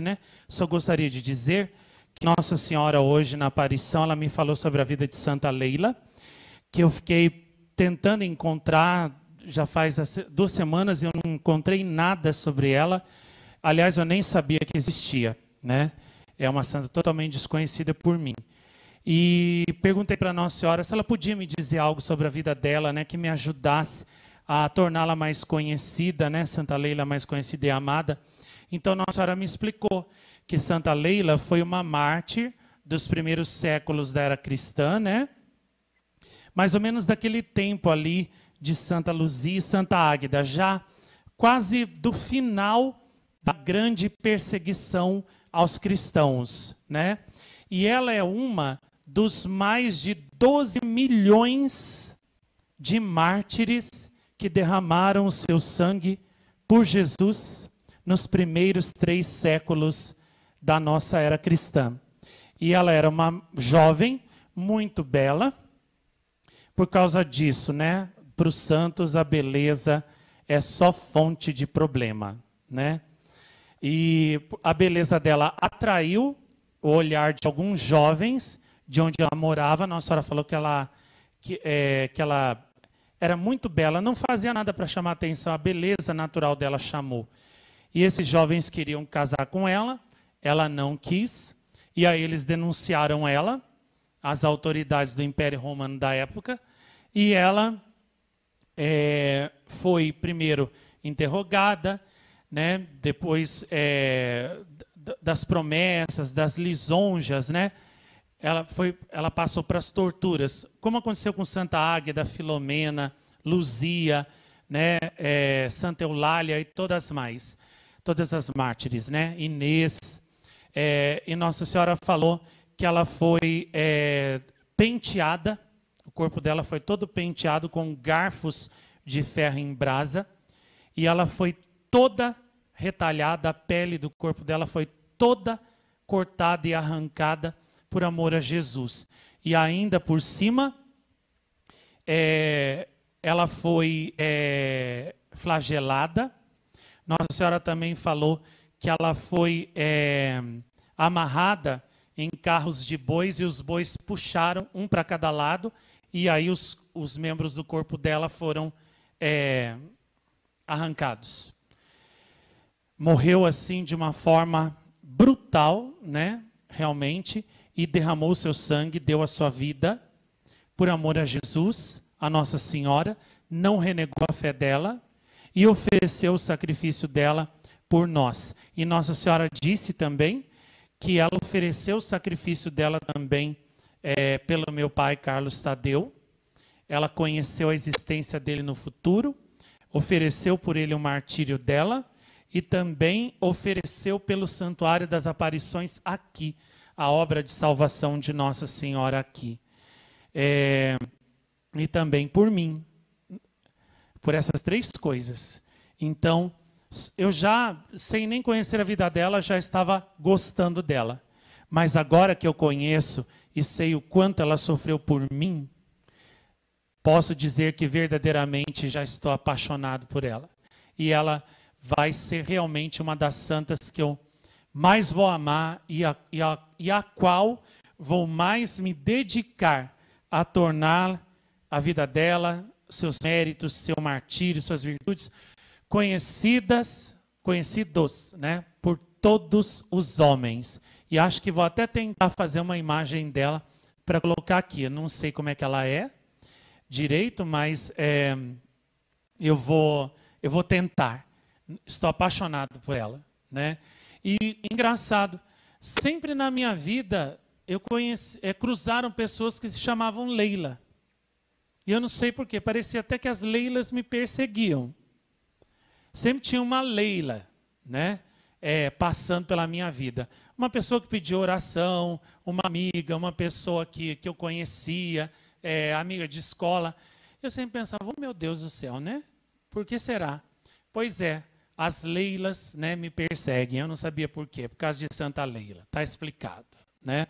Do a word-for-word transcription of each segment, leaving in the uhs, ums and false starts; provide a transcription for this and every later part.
Né? Só gostaria de dizer que Nossa Senhora hoje na aparição, ela me falou sobre a vida de Santa Leila, que eu fiquei tentando encontrar, já faz duas semanas, eu não encontrei nada sobre ela, aliás eu nem sabia que existia, né? É uma santa totalmente desconhecida por mim, e perguntei para Nossa Senhora se ela podia me dizer algo sobre a vida dela, né? Que me ajudasse a torná-la mais conhecida, né? Santa Leila mais conhecida e amada. Então Nossa Senhora me explicou que Santa Leila foi uma mártir dos primeiros séculos da era cristã, né? Mais ou menos daquele tempo ali de Santa Luzia e Santa Águeda, já quase do final da grande perseguição aos cristãos, né? E ela é uma dos mais de doze milhões de mártires que derramaram o seu sangue por Jesus nos primeiros três séculos da nossa era cristã. E ela era uma jovem, muito bela, por causa disso, né? Para os santos, a beleza é só fonte de problema, né? E a beleza dela atraiu o olhar de alguns jovens de onde ela morava. Nossa Senhora falou que ela, que, é, que ela era muito bela, não fazia nada para chamar a atenção, a beleza natural dela chamou. E esses jovens queriam casar com ela, ela não quis, e aí eles denunciaram ela às autoridades do Império Romano da época, e ela é, foi primeiro interrogada, né, depois é, das promessas, das lisonjas, né, ela, foi, ela passou para as torturas, como aconteceu com Santa Águeda, Filomena, Luzia, né, é, Santa Eulália e todas mais. Todas as mártires, né? Inês, é, e Nossa Senhora falou que ela foi é, penteada, o corpo dela foi todo penteado com garfos de ferro em brasa, e ela foi toda retalhada, a pele do corpo dela foi toda cortada e arrancada por amor a Jesus. E ainda por cima, é, ela foi é, flagelada. Nossa Senhora também falou que ela foi é, amarrada em carros de bois e os bois puxaram um para cada lado e aí os, os membros do corpo dela foram é, arrancados. Morreu assim de uma forma brutal, né, realmente, e derramou seu sangue, deu a sua vida por amor a Jesus, a Nossa Senhora, não renegou a fé dela, e ofereceu o sacrifício dela por nós. E Nossa Senhora disse também que ela ofereceu o sacrifício dela também é, pelo meu pai Carlos Tadeu. Ela conheceu a existência dele no futuro, ofereceu por ele o martírio dela e também ofereceu pelo Santuário das Aparições aqui, a obra de salvação de Nossa Senhora aqui. É, e também por mim. Por essas três coisas. Então, eu já, sem nem conhecer a vida dela, já estava gostando dela. Mas agora que eu conheço e sei o quanto ela sofreu por mim, posso dizer que verdadeiramente já estou apaixonado por ela. E ela vai ser realmente uma das santas que eu mais vou amar e a, e a, e a qual vou mais me dedicar a tornar a vida dela, seus méritos, seu martírio, suas virtudes, conhecidas, conhecidos, né, por todos os homens. E acho que vou até tentar fazer uma imagem dela para colocar aqui. Eu não sei como é que ela é direito, mas é, eu vou, eu vou tentar. Estou apaixonado por ela, né? E engraçado, sempre na minha vida eu conheci, é, cruzaram pessoas que se chamavam Leila. E eu não sei porquê, parecia até que as Leilas me perseguiam. Sempre tinha uma Leila, né, é, passando pela minha vida. Uma pessoa que pedia oração, uma amiga, uma pessoa que, que eu conhecia, é, amiga de escola. Eu sempre pensava, oh, meu Deus do céu, né? Por que será? Pois é, as Leilas, né, me perseguem. Eu não sabia por quê, por causa de Santa Leila. Está explicado, né?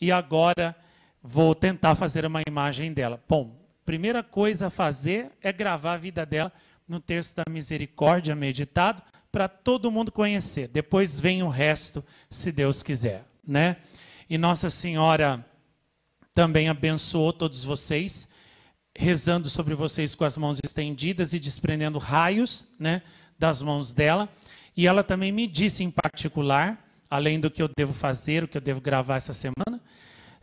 E agora vou tentar fazer uma imagem dela. Bom, primeira coisa a fazer é gravar a vida dela no texto da misericórdia meditado, para todo mundo conhecer. Depois vem o resto, se Deus quiser, né? E Nossa Senhora também abençoou todos vocês, rezando sobre vocês com as mãos estendidas e desprendendo raios, né, das mãos dela. E ela também me disse em particular, além do que eu devo fazer, o que eu devo gravar essa semana,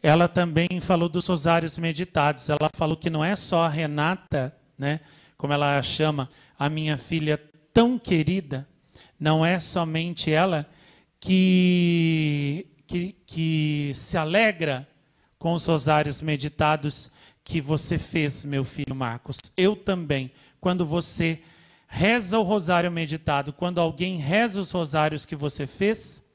ela também falou dos rosários meditados. Ela falou que não é só a Renata, né, como ela a chama, a minha filha tão querida, não é somente ela que, que, que se alegra com os rosários meditados que você fez, meu filho Marcos. Eu também, quando você reza o rosário meditado, quando alguém reza os rosários que você fez,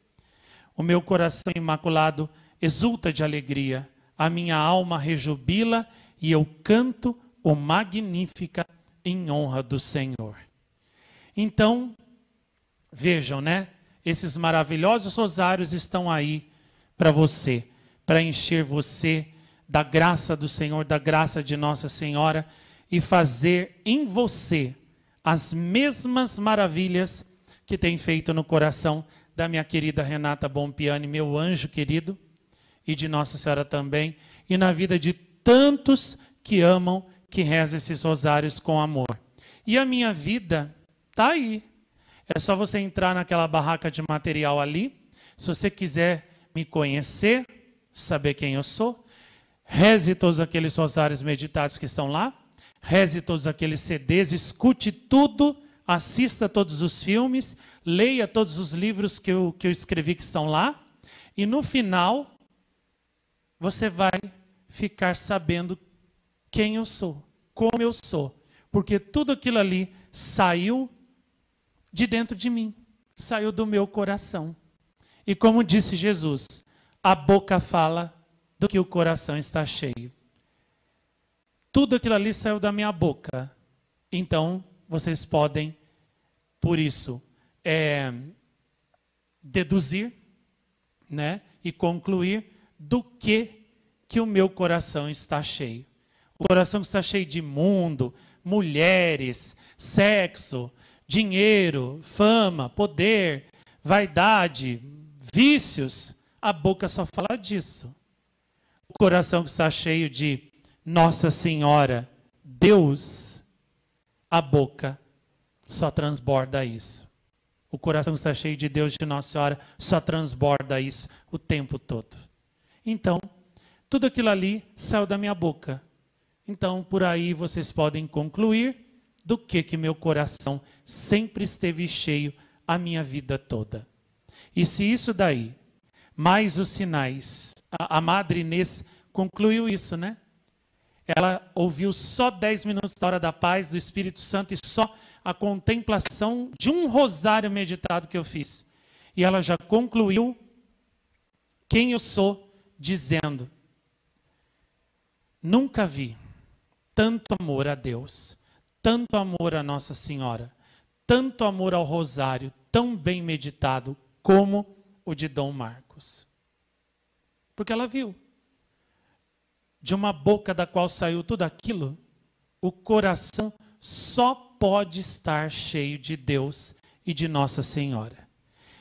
o meu coração imaculado exulta de alegria, a minha alma rejubila e eu canto o Magnífica em honra do Senhor. Então, vejam, né? Esses maravilhosos rosários estão aí para você, para encher você da graça do Senhor, da graça de Nossa Senhora e fazer em você as mesmas maravilhas que tem feito no coração da minha querida Renata Bompiani, meu anjo querido, e de Nossa Senhora também, e na vida de tantos que amam, que rezam esses rosários com amor. E a minha vida está aí. É só você entrar naquela barraca de material ali, se você quiser me conhecer, saber quem eu sou, reze todos aqueles rosários meditados que estão lá, reze todos aqueles C Ds, escute tudo, assista todos os filmes, leia todos os livros que eu, que eu escrevi que estão lá, e no final você vai ficar sabendo quem eu sou, como eu sou, porque tudo aquilo ali saiu de dentro de mim, saiu do meu coração. E como disse Jesus, a boca fala do que o coração está cheio. Tudo aquilo ali saiu da minha boca. Então, vocês podem, por isso, é, deduzir, né, e concluir do que que o meu coração está cheio. O coração está cheio de mundo, mulheres, sexo, dinheiro, fama, poder, vaidade, vícios. A boca só fala disso. O coração que está cheio de Nossa Senhora, Deus, a boca só transborda isso. O coração que está cheio de Deus, de Nossa Senhora, só transborda isso o tempo todo. Então, tudo aquilo ali saiu da minha boca. Então, por aí vocês podem concluir do que que meu coração sempre esteve cheio a minha vida toda. E se isso daí, mais os sinais, a, a Madre Inês concluiu isso, né? Ela ouviu só dez minutos da hora da paz do Espírito Santo e só a contemplação de um rosário meditado que eu fiz. E ela já concluiu quem eu sou, dizendo: nunca vi tanto amor a Deus, tanto amor a Nossa Senhora, tanto amor ao rosário, tão bem meditado como o de Dom Marcos. Porque ela viu, de uma boca da qual saiu tudo aquilo, o coração só pode estar cheio de Deus e de Nossa Senhora.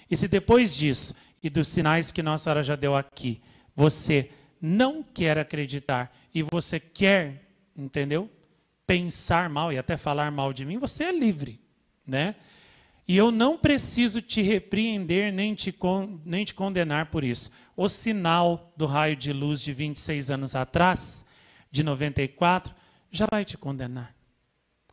E se depois disso, e dos sinais que Nossa Senhora já deu aqui, você não quer acreditar e você quer, entendeu? Pensar mal e até falar mal de mim, você é livre, né? E eu não preciso te repreender nem te, con nem te condenar por isso. O sinal do raio de luz de vinte e seis anos atrás, de noventa e quatro, já vai te condenar.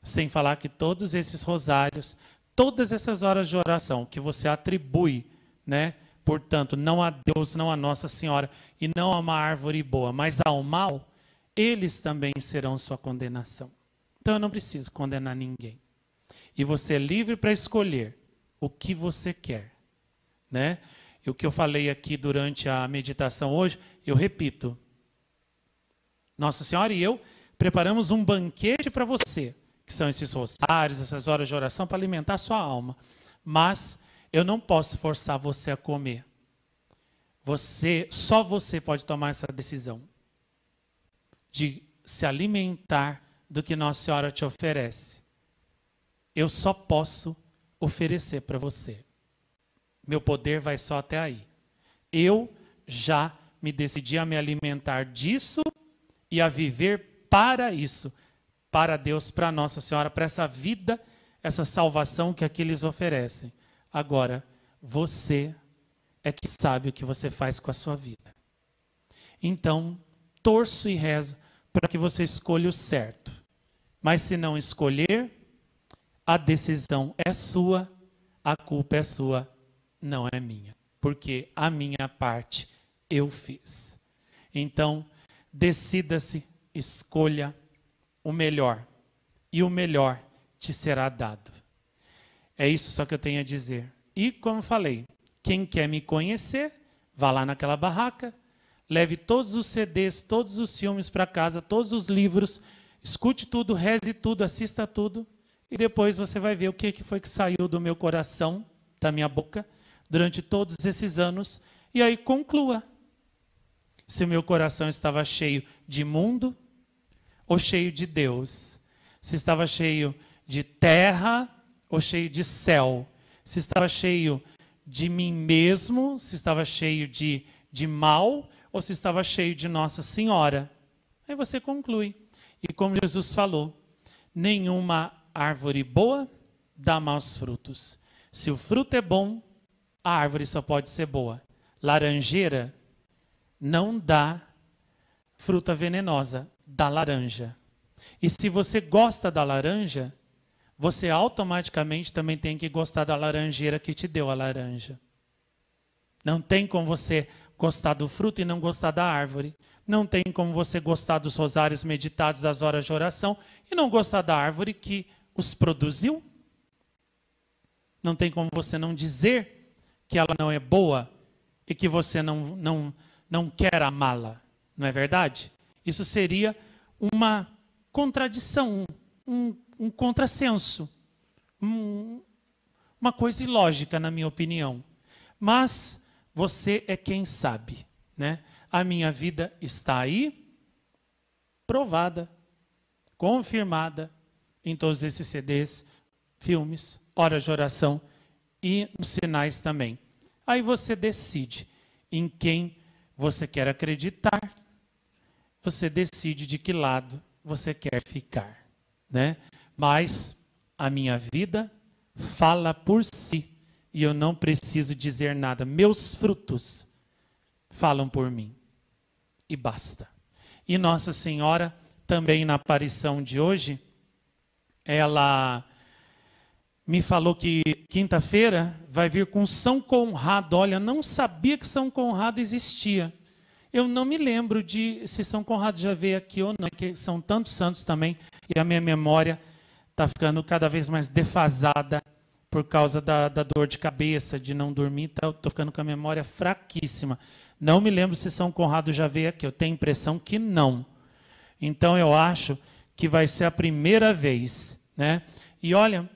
Sem falar que todos esses rosários, todas essas horas de oração que você atribui, né? Portanto, não a Deus, não a Nossa Senhora, e não a uma árvore boa, mas ao mal, eles também serão sua condenação. Então eu não preciso condenar ninguém. E você é livre para escolher o que você quer, né? E o que eu falei aqui durante a meditação hoje, eu repito. Nossa Senhora e eu preparamos um banquete para você, que são esses rosários, essas horas de oração, para alimentar a sua alma. Mas eu não posso forçar você a comer. Você, só você pode tomar essa decisão de se alimentar do que Nossa Senhora te oferece. Eu só posso oferecer para você. Meu poder vai só até aí. Eu já me decidi a me alimentar disso e a viver para isso, para Deus, para Nossa Senhora, para essa vida, essa salvação que aqui lhes oferecem. Agora, você é que sabe o que você faz com a sua vida. Então, torço e rezo para que você escolha o certo. Mas se não escolher, a decisão é sua, a culpa é sua, não é minha. Porque a minha parte eu fiz. Então, decida-se, escolha o melhor. E o melhor te será dado. É isso só que eu tenho a dizer. E como falei, quem quer me conhecer, vá lá naquela barraca, leve todos os C Ds, todos os filmes para casa, todos os livros, escute tudo, reze tudo, assista tudo, e depois você vai ver o que foi que saiu do meu coração, da minha boca, durante todos esses anos, e aí conclua se o meu coração estava cheio de mundo ou cheio de Deus, se estava cheio de terra ou cheio de céu, se estava cheio de mim mesmo, se estava cheio de, de mal, ou se estava cheio de Nossa Senhora. Aí você conclui. E como Jesus falou, nenhuma árvore boa dá maus frutos. Se o fruto é bom, a árvore só pode ser boa. Laranjeira não dá fruta venenosa, dá laranja. E se você gosta da laranja, você automaticamente também tem que gostar da laranjeira que te deu a laranja. Não tem como você gostar do fruto e não gostar da árvore. Não tem como você gostar dos rosários meditados, das horas de oração, e não gostar da árvore que os produziu. Não tem como você não dizer que ela não é boa e que você não, não, não quer amá-la. Não é verdade? Isso seria uma contradição, um, um contrassenso, um, uma coisa ilógica, na minha opinião. Mas você é quem sabe, né? A minha vida está aí, provada, confirmada em todos esses C Ds, filmes, horas de oração e nos sinais também. Aí você decide em quem você quer acreditar, você decide de que lado você quer ficar, né? Mas a minha vida fala por si. E eu não preciso dizer nada. Meus frutos falam por mim. E basta. E Nossa Senhora, também na aparição de hoje, ela me falou que quinta-feira vai vir com São Conrado. Olha, não sabia que São Conrado existia. Eu não me lembro de se São Conrado já veio aqui ou não, porque são tantos santos também, e a minha memória está ficando cada vez mais defasada, por causa da, da dor de cabeça, de não dormir, tá, eu estou ficando com a memória fraquíssima. Não me lembro se São Conrado já veio aqui, eu tenho a impressão que não. Então eu acho que vai ser a primeira vez, né? E olha,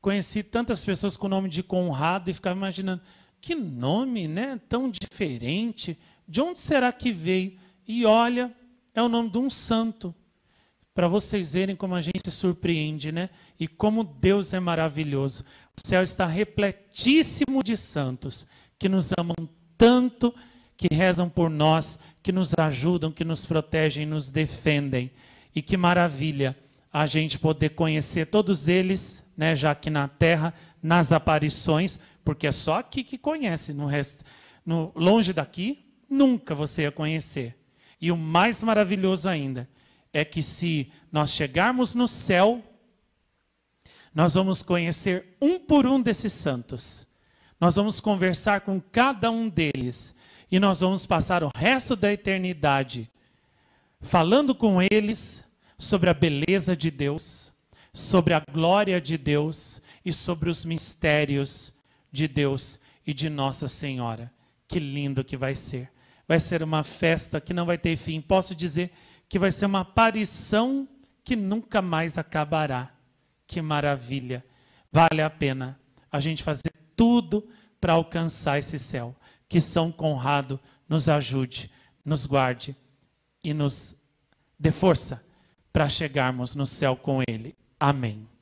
conheci tantas pessoas com o nome de Conrado e ficava imaginando, que nome, né? Tão diferente, de onde será que veio? E olha, é o nome de um santo, para vocês verem como a gente se surpreende, né? E como Deus é maravilhoso. O céu está repletíssimo de santos que nos amam tanto, que rezam por nós, que nos ajudam, que nos protegem, nos defendem. E que maravilha a gente poder conhecer todos eles, né? Já aqui na Terra, nas aparições, porque é só aqui que conhece. No resto, no, longe daqui, nunca você ia conhecer. E o mais maravilhoso ainda é que se nós chegarmos no céu, nós vamos conhecer um por um desses santos. Nós vamos conversar com cada um deles. E nós vamos passar o resto da eternidade falando com eles sobre a beleza de Deus, sobre a glória de Deus e sobre os mistérios de Deus e de Nossa Senhora. Que lindo que vai ser. Vai ser uma festa que não vai ter fim. Posso dizer que vai ser uma aparição que nunca mais acabará. Que maravilha! Vale a pena a gente fazer tudo para alcançar esse céu. Que São Conrado nos ajude, nos guarde e nos dê força para chegarmos no céu com ele. Amém.